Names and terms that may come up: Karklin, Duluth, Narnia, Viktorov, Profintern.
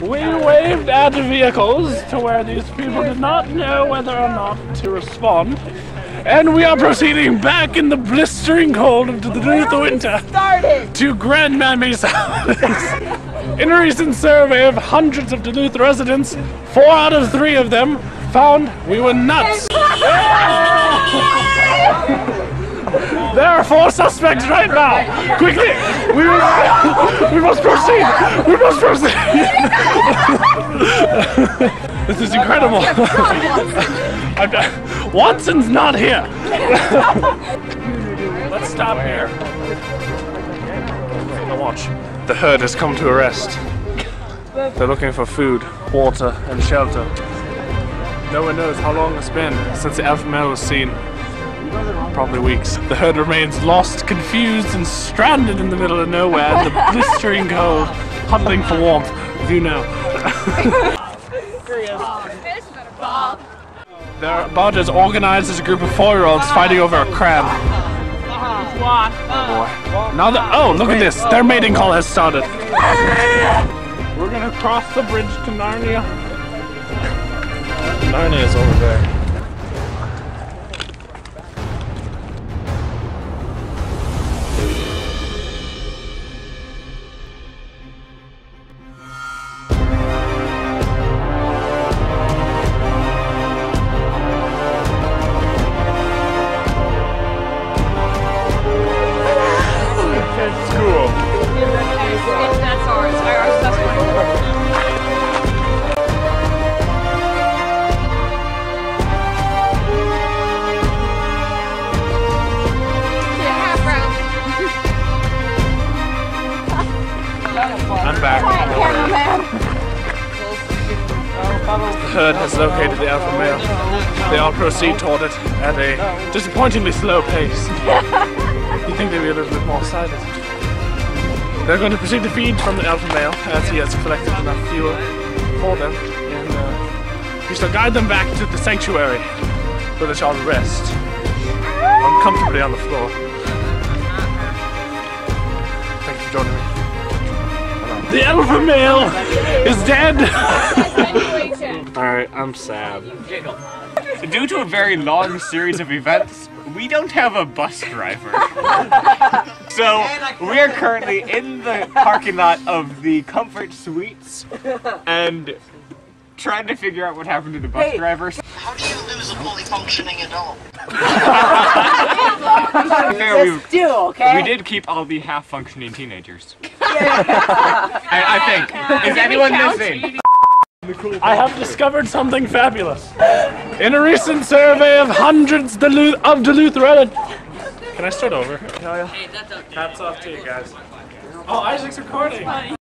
We waved at vehicles to where these people did not know whether or not to respond. And we are proceeding back in the blistering cold of the Duluth winter to Grand Mammy's house. In a recent survey of hundreds of Duluth residents, 4 out of 3 of them found we were nuts. There are 4 suspects right now. Quickly, we must proceed. We must proceed. This is incredible. Watson's not here. Let's stop here. Now watch. The herd has come to a rest. They're looking for food, water, and shelter. No one knows how long it's been since the alpha male was seen. Probably weeks. The herd remains lost, confused, and stranded in the middle of nowhere in the blistering cold, huddling for warmth. You know. Their barges organized as a group of 4-year-olds fighting over a crab. Oh boy. Now look at this. Their mating call has started. We're gonna cross the bridge to Narnia. Narnia's over there. The herd has located the alpha male. They all proceed toward it at a disappointingly slow pace. You'd think they'd be a little bit more excited. They're going to proceed to feed from the alpha male as he has collected enough fuel for them, and he shall guide them back to the sanctuary where they shall rest uncomfortably on the floor. Thank you for joining me. The alpha male is dead! Alright, I'm sad. Due to a very long series of events, we don't have a bus driver. So, we are currently in the parking lot of the Comfort Suites and trying to figure out what happened to the bus driver. How do you lose a fully functioning adult? We did keep all the half-functioning teenagers. I think. Is anyone listening? I have discovered something fabulous. In a recent survey of hundreds of Duluth Can I start over? Hats off to you guys. Oh, Isaac's recording.